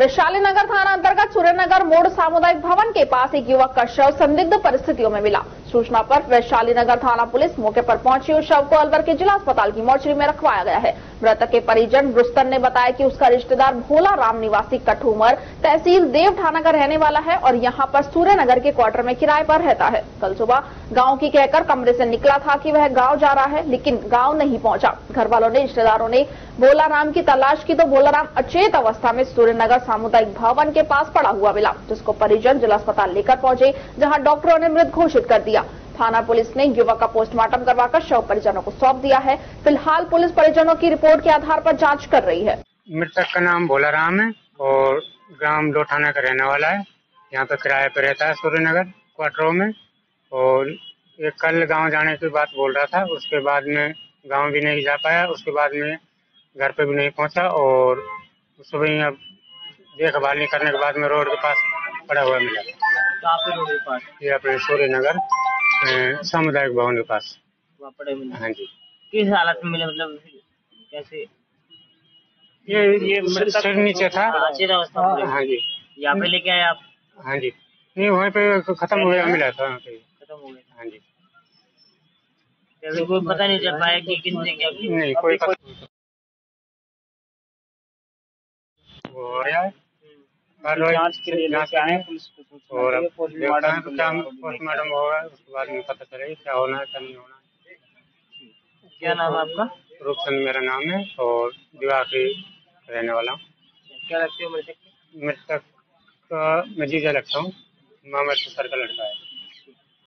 वैशाली नगर थाना अंतर्गत सूर्य नगर मोड़ सामुदायिक भवन के पास एक युवक का शव संदिग्ध परिस्थितियों में मिला। सूचना पर वैशाली नगर थाना पुलिस मौके पर पहुंची और शव को अलवर के जिला अस्पताल की मोर्चरी में रखवाया गया है। मृतक के परिजन रुस्तम ने बताया कि उसका रिश्तेदार भोला राम निवासी कठूमर तहसील देवठाना का रहने वाला है और यहाँ पर सूर्य नगर के क्वार्टर में किराए पर रहता है। कल सुबह गाँव की कहकर कमरे से निकला था कि वह गाँव जा रहा है, लेकिन गाँव नहीं पहुँचा। घर वालों ने रिश्तेदारों ने भोला राम की तलाश की तो भोला राम अचेत अवस्था में सूर्य नगर सामुदायिक भवन के पास पड़ा हुआ मिला, जिसको परिजन जिला अस्पताल लेकर पहुंचे, जहां डॉक्टरों ने मृत घोषित कर दिया। थाना पुलिस ने युवक का पोस्टमार्टम करवाकर शव परिजनों को सौंप दिया है। फिलहाल पुलिस परिजनों की रिपोर्ट के आधार पर जांच कर रही है। मृतक का नाम भोला राम है और ग्राम लोठाने का रहने वाला है। यहाँ पे किराए पर रहता है सूर्य नगर क्वार्टरों में, और ये कल गाँव जाने की बात बोल रहा था। उसके बाद में गाँव भी नहीं जा पाया, उसके बाद में घर पे भी नहीं पहुँचा और सुबह देखभाल नहीं करने के बाद में रोड के पास पड़ा हुआ मिला। रोड के पास ये अपने सूर्य नगर सामुदायिक भवन के पास पड़े मिला। हाँ जी, किस हालत में मिला, मतलब कैसे? ये सिर नीचे था। हाँ जी, यहाँ पे लेके आए आप? हाँ जी, नहीं वहीं पे खत्म हो गया, मिला था खत्म हो गया। हाँ जी, कोई पता नहीं चल पाया कि किसने क्या, नहीं कोई हो रहा है। जांच के लिए लेके आए पुलिस को, और पोस्टमार्टम होगा उसके बाद में पता चलेगा क्या होना है क्या नहीं होना है। क्या नाम है आपका? रोहन मेरा नाम है और दिवाकर रहने वाला हूँ। क्या लगते हो मृतक? मृतक का मैं जीजा लगता हूँ, मामा सर का लड़का है।